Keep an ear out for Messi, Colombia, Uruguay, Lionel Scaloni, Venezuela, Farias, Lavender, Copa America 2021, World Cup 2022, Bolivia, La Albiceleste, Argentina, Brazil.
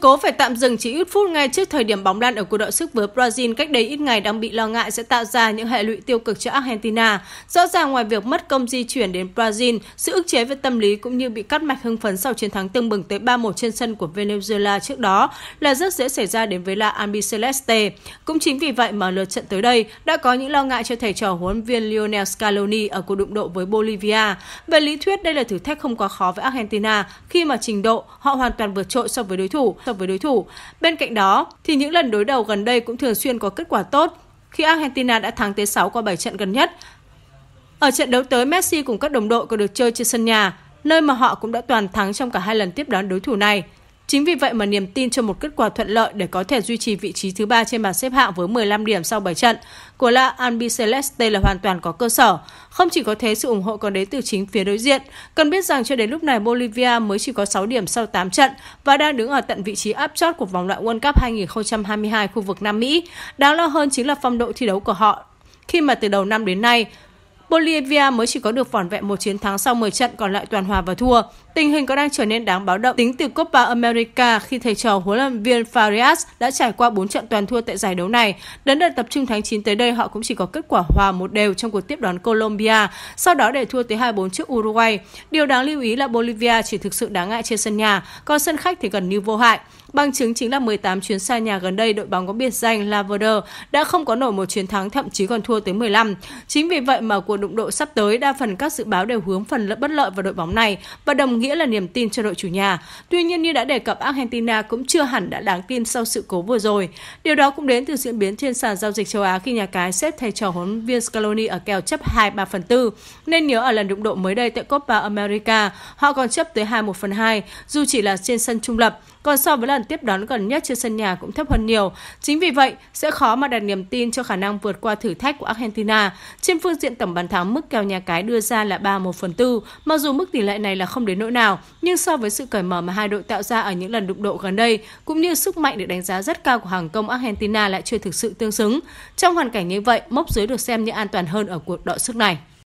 cố phải tạm dừng chỉ ít phút ngay trước thời điểm bóng lăn ở cuộc đọ sức với Brazil cách đây ít ngày đang bị lo ngại sẽ tạo ra những hệ lụy tiêu cực cho Argentina. Rõ ràng ngoài việc mất công di chuyển đến Brazil, sự ức chế về tâm lý cũng như bị cắt mạch hưng phấn sau chiến thắng tưng bừng tới 3-1 trên sân của Venezuela trước đó là rất dễ xảy ra đến với La Albiceleste. Cũng chính vì vậy mà lượt trận tới đây đã có những lo ngại cho thầy trò huấn viên Lionel Scaloni ở cuộc đụng độ với Bolivia. Về lý thuyết đây là thử thách không quá khó với Argentina khi mà trình độ họ hoàn toàn vượt trội so với đối thủ. Bên cạnh đó thì những lần đối đầu gần đây cũng thường xuyên có kết quả tốt khi Argentina đã thắng tới 6 qua 7 trận gần nhất. Ở trận đấu tới, Messi cùng các đồng đội còn được chơi trên sân nhà, nơi mà họ cũng đã toàn thắng trong cả hai lần tiếp đón đối thủ này. Chính vì vậy mà niềm tin cho một kết quả thuận lợi để có thể duy trì vị trí thứ 3 trên bảng xếp hạng với 15 điểm sau 7 trận của La Albiceleste là hoàn toàn có cơ sở. Không chỉ có thế, sự ủng hộ còn đến từ chính phía đối diện. Cần biết rằng cho đến lúc này Bolivia mới chỉ có 6 điểm sau 8 trận và đang đứng ở tận vị trí áp chót của vòng loại World Cup 2022 khu vực Nam Mỹ. Đáng lo hơn chính là phong độ thi đấu của họ khi mà từ đầu năm đến nay, Bolivia mới chỉ có được vỏn vẹn một chiến thắng sau 10 trận còn lại toàn hòa và thua. Tình hình có đang trở nên đáng báo động tính từ Copa America khi thầy trò huấn luyện viên Farias đã trải qua 4 trận toàn thua tại giải đấu này. Đến đợt tập trung tháng 9 tới đây, họ cũng chỉ có kết quả hòa 1-1 trong cuộc tiếp đón Colombia, sau đó để thua tới 2-4 trước Uruguay. Điều đáng lưu ý là Bolivia chỉ thực sự đáng ngại trên sân nhà, còn sân khách thì gần như vô hại. Bằng chứng chính là 18 chuyến xa nhà gần đây, đội bóng có biệt danh Lavender đã không có nổi một chiến thắng, thậm chí còn thua tới 15. Chính vì vậy mà cuộc đụng độ sắp tới, đa phần các dự báo đều hướng phần bất lợi vào đội bóng này và đồng nghĩa là niềm tin cho đội chủ nhà. Tuy nhiên, như đã đề cập, Argentina cũng chưa hẳn đã đáng tin sau sự cố vừa rồi. Điều đó cũng đến từ diễn biến trên sàn giao dịch châu Á khi nhà cái xếp thầy trò huấn viên Scaloni ở kèo chấp 2/3/4. Nên nhớ ở lần đụng độ mới đây tại Copa America, họ còn chấp tới 2/1/2 dù chỉ là trên sân trung lập, còn so với lần tiếp đón gần nhất trên sân nhà cũng thấp hơn nhiều. Chính vì vậy, sẽ khó mà đặt niềm tin cho khả năng vượt qua thử thách của Argentina. Trên phương diện tổng bàn thắng, mức kèo nhà cái đưa ra là 3/1/4, mặc dù mức tỷ lệ này là không đến nỗi nào, nhưng so với sự cởi mở mà hai đội tạo ra ở những lần đụng độ gần đây, cũng như sức mạnh được đánh giá rất cao của hàng công Argentina lại chưa thực sự tương xứng. Trong hoàn cảnh như vậy, mốc dưới được xem như an toàn hơn ở cuộc đọ sức này.